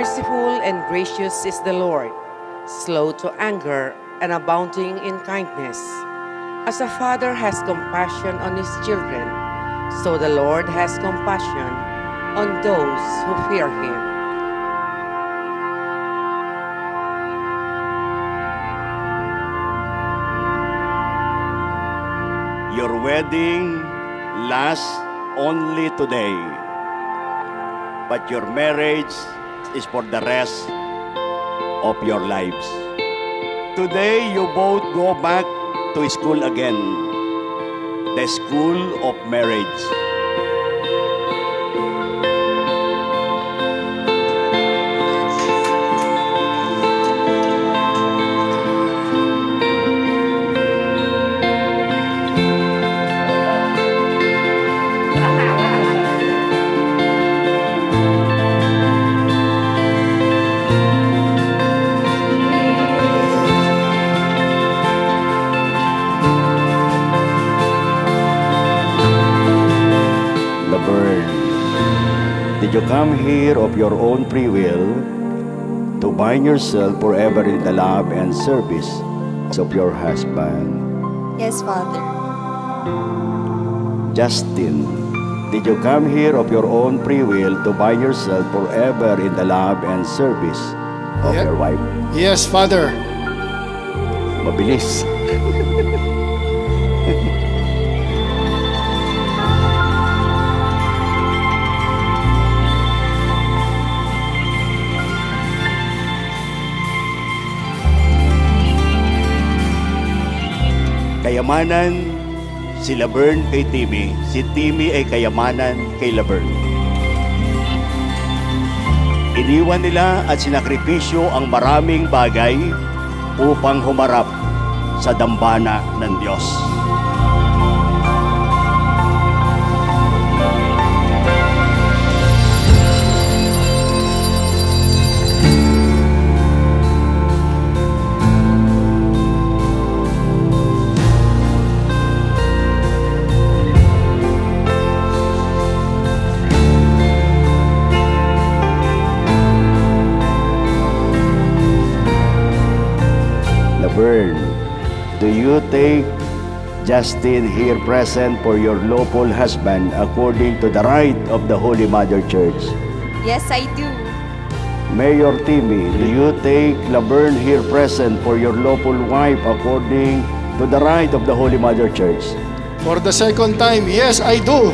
Merciful and gracious is the Lord, slow to anger and abounding in kindness. As a father has compassion on his children, so the Lord has compassion on those who fear him. Your wedding lasts only today, but your marriage is for the rest of your lives. Today, you both go back to school again, the school of marriage. You come here of your own free will to bind yourself forever in the love and service of your husband. Yes, Father. Justin, did you come here of your own free will to bind yourself forever in the love and service of your wife? Yes, Father. Mabilis. Kayamanan si Laverne kay Timmy. Si Timmy ay kayamanan kay Laverne. Iniwan nila at sinakripisyo ang maraming bagay upang humarap sa dambana ng Diyos. Do you take Justin here present for your lawful husband according to the right of the Holy Mother Church? Yes, I do. Mayor Timmy, do you take Laverne here present for your lawful wife according to the right of the Holy Mother Church? For the second time, yes, I do.